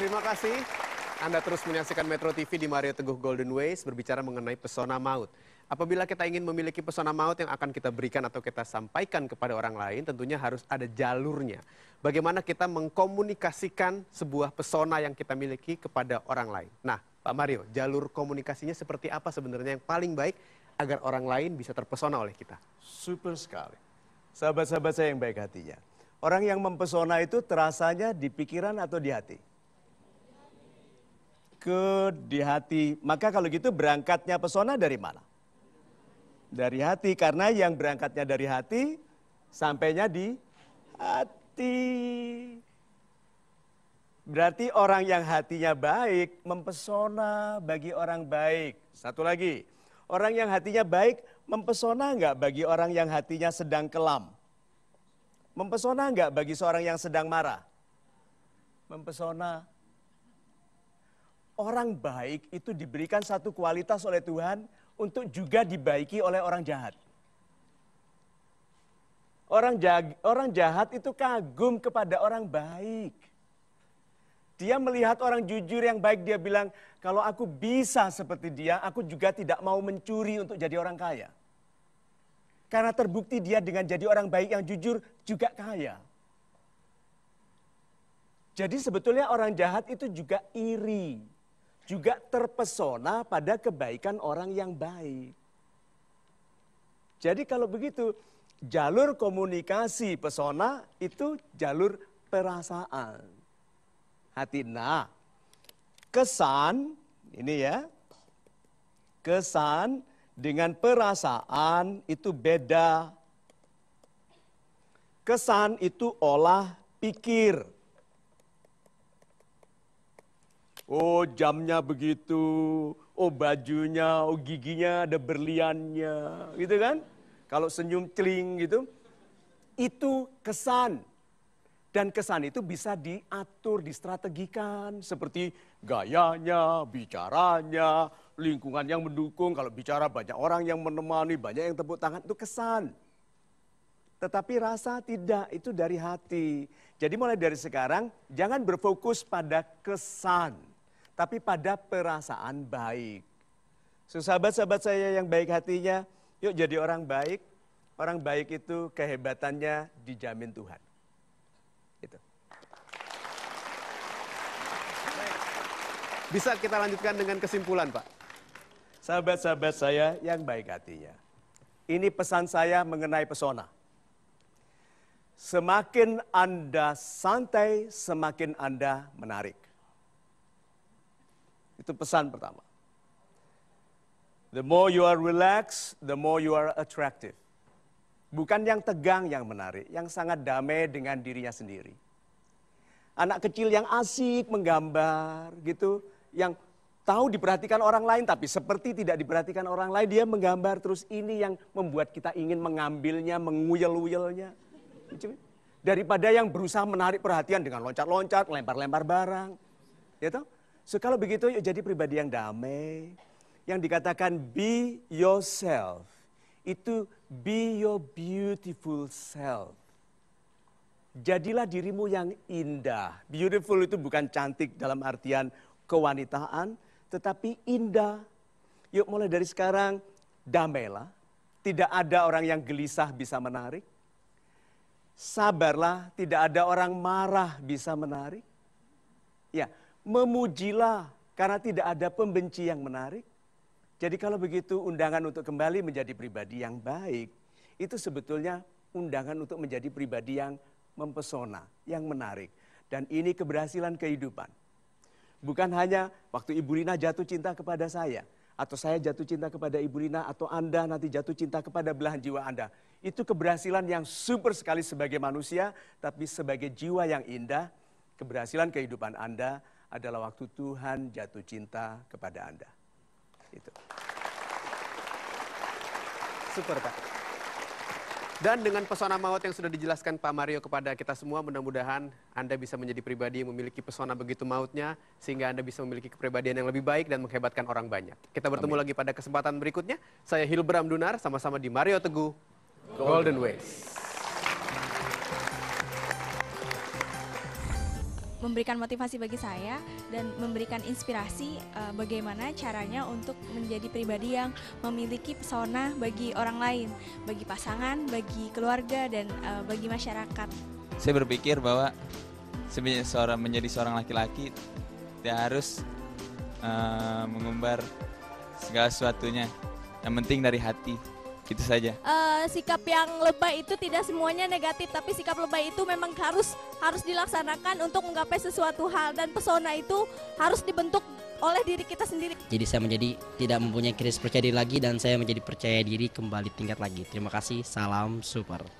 Terima kasih. Anda terus menyaksikan Metro TV di Mario Teguh Golden Ways berbicara mengenai pesona maut. Apabila kita ingin memiliki pesona maut yang akan kita berikan atau kita sampaikan kepada orang lain, tentunya harus ada jalurnya. Bagaimana kita mengkomunikasikan sebuah pesona yang kita miliki kepada orang lain. Nah, Pak Mario, jalur komunikasinya seperti apa sebenarnya yang paling baik agar orang lain bisa terpesona oleh kita? Super sekali. Sahabat-sahabat saya yang baik hatinya. Orang yang mempesona itu terasanya di pikiran atau di hati? Di hati. Maka kalau gitu berangkatnya pesona dari mana? Dari hati, karena yang berangkatnya dari hati sampainya di hati. Berarti orang yang hatinya baik mempesona bagi orang baik. Satu lagi, orang yang hatinya baik mempesona nggak bagi orang yang hatinya sedang kelam? Mempesona nggak bagi seorang yang sedang marah? Mempesona. Orang baik itu diberikan satu kualitas oleh Tuhan untuk juga dibaiki oleh orang jahat. Orang jahat itu kagum kepada orang baik. Dia melihat orang jujur yang baik, dia bilang, kalau aku bisa seperti dia, aku juga tidak mau mencuri untuk jadi orang kaya. Karena terbukti dia dengan jadi orang baik yang jujur juga kaya. Jadi sebetulnya orang jahat itu juga iri. Juga terpesona pada kebaikan orang yang baik. Jadi kalau begitu, jalur komunikasi pesona itu jalur perasaan. Hati, nah, kesan, ini ya, kesan dengan perasaan itu beda. Kesan itu olah pikir. Oh jamnya begitu, oh bajunya, oh giginya ada berliannya, gitu kan? Kalau senyum celing gitu, itu kesan. Dan kesan itu bisa diatur, distrategikan. Seperti gayanya, bicaranya, lingkungan yang mendukung. Kalau bicara banyak orang yang menemani, banyak yang tepuk tangan, itu kesan. Tetapi rasa tidak, itu dari hati. Jadi mulai dari sekarang, jangan berfokus pada kesan. Tapi pada perasaan baik. So, sahabat-sahabat saya yang baik hatinya, yuk jadi orang baik. Orang baik itu kehebatannya dijamin Tuhan. Gitu. Bisa kita lanjutkan dengan kesimpulan, Pak? Sahabat-sahabat saya yang baik hatinya. Ini pesan saya mengenai pesona. Semakin Anda santai, semakin Anda menarik. Itu pesan pertama. The more you are relaxed, the more you are attractive. Bukan yang tegang yang menarik, yang sangat damai dengan dirinya sendiri. Anak kecil yang asik menggambar gitu, yang tahu diperhatikan orang lain tapi seperti tidak diperhatikan orang lain, dia menggambar terus, ini yang membuat kita ingin mengambilnya, menguyel-uyelnya. Daripada yang berusaha menarik perhatian dengan loncat-loncat, lempar-lempar barang. Gitu? So, kalau begitu yuk jadi pribadi yang damai, yang dikatakan be yourself, itu be your beautiful self. Jadilah dirimu yang indah. Beautiful itu bukan cantik dalam artian kewanitaan, tetapi indah. Yuk mulai dari sekarang damailah, tidak ada orang yang gelisah bisa menarik. Sabarlah, tidak ada orang marah bisa menarik. Ya. Memujilah karena tidak ada pembenci yang menarik. Jadi kalau begitu undangan untuk kembali menjadi pribadi yang baik, itu sebetulnya undangan untuk menjadi pribadi yang mempesona, yang menarik. Dan ini keberhasilan kehidupan. Bukan hanya waktu Ibu Rina jatuh cinta kepada saya, atau saya jatuh cinta kepada Ibu Rina, atau Anda nanti jatuh cinta kepada belahan jiwa Anda. Itu keberhasilan yang super sekali sebagai manusia, tapi sebagai jiwa yang indah, keberhasilan kehidupan Anda adalah waktu Tuhan jatuh cinta kepada Anda. Itu. Super, Pak. Dan dengan pesona maut yang sudah dijelaskan Pak Mario kepada kita semua, mudah-mudahan Anda bisa menjadi pribadi yang memiliki pesona begitu mautnya, sehingga Anda bisa memiliki kepribadian yang lebih baik dan menghebatkan orang banyak. Kita bertemu lagi pada kesempatan berikutnya. Saya Hilbram Dunar, sama-sama di Mario Teguh Golden Ways. memberikan motivasi bagi saya dan memberikan inspirasi bagaimana caranya untuk menjadi pribadi yang memiliki pesona bagi orang lain, bagi pasangan, bagi keluarga, dan bagi masyarakat. Saya berpikir bahwa menjadi seorang laki-laki dia harus mengumbar segala sesuatunya, yang penting dari hati. Itu saja. Sikap yang lebay itu tidak semuanya negatif, tapi sikap lebay itu memang harus dilaksanakan untuk menggapai sesuatu hal, dan pesona itu harus dibentuk oleh diri kita sendiri. Jadi saya menjadi tidak mempunyai krisis percaya diri lagi, dan saya menjadi percaya diri kembali tingkat lagi. Terima kasih, salam super.